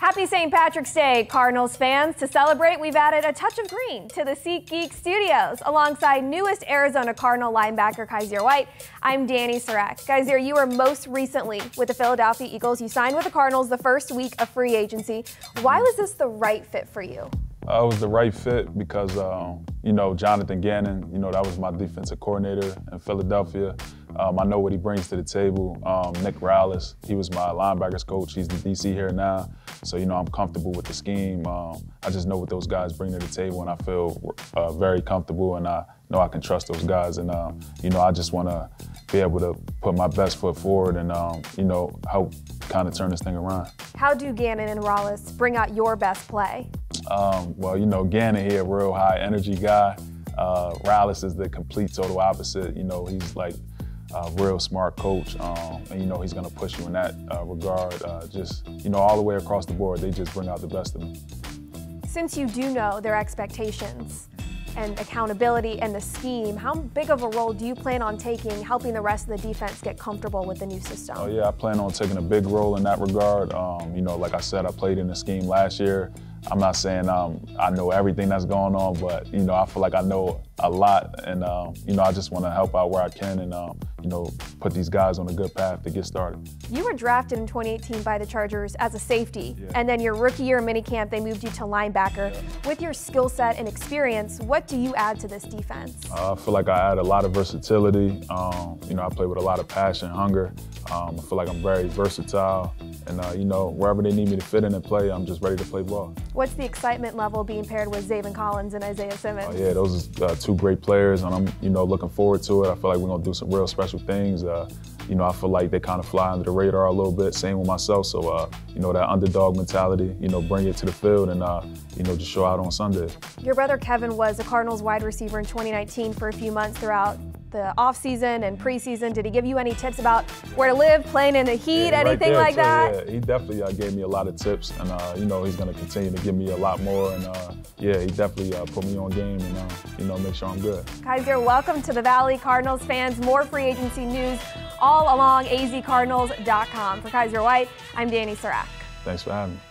Happy St. Patrick's Day, Cardinals fans. To celebrate, we've added a touch of green to the Seat Geek Studios. Alongside newest Arizona Cardinal linebacker Kyzir White, I'm Dani Sureck. Kyzir, you were most recently with the Philadelphia Eagles. You signed with the Cardinals the first week of free agency. Why was this the right fit for you? It was the right fit because, Jonathan Gannon, that was my defensive coordinator in Philadelphia. I know what he brings to the table. Nick Rallis, he was my linebackers coach. He's the DC here now. So, I'm comfortable with the scheme. I just know what those guys bring to the table, and I feel very comfortable, and I know I can trust those guys. And, I just want to be able to put my best foot forward and, help kind of turn this thing around. How do Gannon and Rallis bring out your best play? Gannon here, real high energy guy. Rallis is the complete total opposite. He's like a real smart coach. And he's gonna push you in that regard. All the way across the board, they just bring out the best of me. Since you do know their expectations and accountability and the scheme, how big of a role do you plan on taking helping the rest of the defense get comfortable with the new system? Oh yeah, I plan on taking a big role in that regard. Like I said, I played in the scheme last year. I'm not saying I know everything that's going on, but, I feel like I know a lot, and, I just want to help out where I can and, put these guys on a good path to get started. You were drafted in 2018 by the Chargers as a safety, yeah. And then your rookie year in minicamp, they moved you to linebacker. Yeah. With your skill set and experience, what do you add to this defense? I feel like I add a lot of versatility. I play with a lot of passion, hunger. I feel like I'm very versatile. And, wherever they need me to fit in and play, I'm just ready to play ball. What's the excitement level being paired with Zaven Collins and Isaiah Simmons? Oh, yeah, those are two great players, and I'm, looking forward to it. I feel like we're going to do some real special things. I feel like they kind of fly under the radar a little bit, same with myself. So, that underdog mentality, bring it to the field and, just show out on Sunday. Your brother Kevin was a Cardinals wide receiver in 2019 for a few months throughout the offseason and preseason. Did he give you any tips about where to live, playing in the heat, anything like that? Yeah, he definitely gave me a lot of tips, and he's going to continue to give me a lot more. And he definitely put me on game and make sure I'm good. Kyzir, welcome to the Valley, Cardinals fans. More free agency news all along azcardinals.com. For Kyzir White, I'm Dani Sureck. Thanks for having me.